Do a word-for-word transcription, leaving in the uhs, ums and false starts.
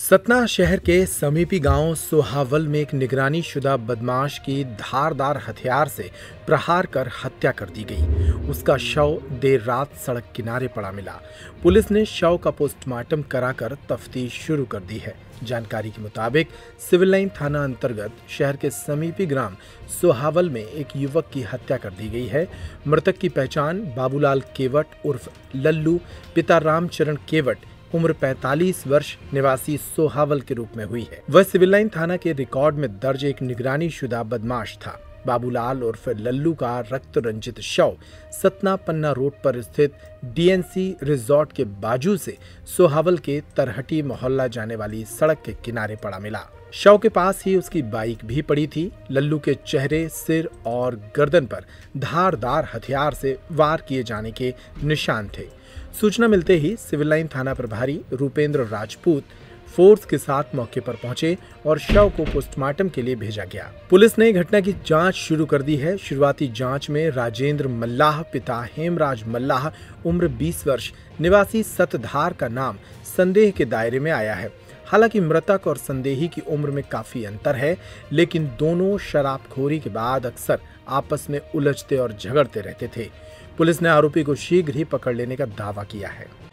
सतना शहर के समीपी गांव सोहावल में एक निगरानी शुदा बदमाश की धारदार हथियार से प्रहार कर हत्या कर दी गई। उसका शव देर रात सड़क किनारे पड़ा मिला। पुलिस ने शव का पोस्टमार्टम कराकर तफ्तीश शुरू कर दी है। जानकारी के मुताबिक सिविल लाइन थाना अंतर्गत शहर के समीपी ग्राम सोहावल में एक युवक की हत्या कर दी गई है। मृतक की पहचान बाबूलाल केवट उर्फ लल्लू, पिता रामचरण केवट, उम्र पैंतालीस वर्ष, निवासी सोहावल के रूप में हुई है। वह सिविल लाइन थाना के रिकॉर्ड में दर्ज एक निगरानी शुदा बदमाश था। बाबूलाल उर्फ लल्लू का रक्त रंजित शव सतना पन्ना रोड पर स्थित डीएनसी रिजॉर्ट के बाजू से सोहावल के तरहटी मोहल्ला जाने वाली सड़क के किनारे पड़ा मिला। शव के पास ही उसकी बाइक भी पड़ी थी। लल्लू के चेहरे, सिर और गर्दन पर धारदार हथियार से वार किए जाने के निशान थे। सूचना मिलते ही सिविल लाइन थाना प्रभारी रूपेंद्र राजपूत फोर्स के साथ मौके पर पहुंचे और शव को पोस्टमार्टम के लिए भेजा गया। पुलिस ने घटना की जांच शुरू कर दी है। शुरुआती जांच में राजेंद्र मल्लाह, पिता हेमराज मल्लाह, उम्र बीस वर्ष, निवासी सतधार का नाम संदेह के दायरे में आया है। हालांकि मृतक और संदेही की उम्र में काफी अंतर है, लेकिन दोनों शराबखोरी के बाद अक्सर आपस में उलझते और झगड़ते रहते थे। पुलिस ने आरोपी को शीघ्र ही पकड़ लेने का दावा किया है।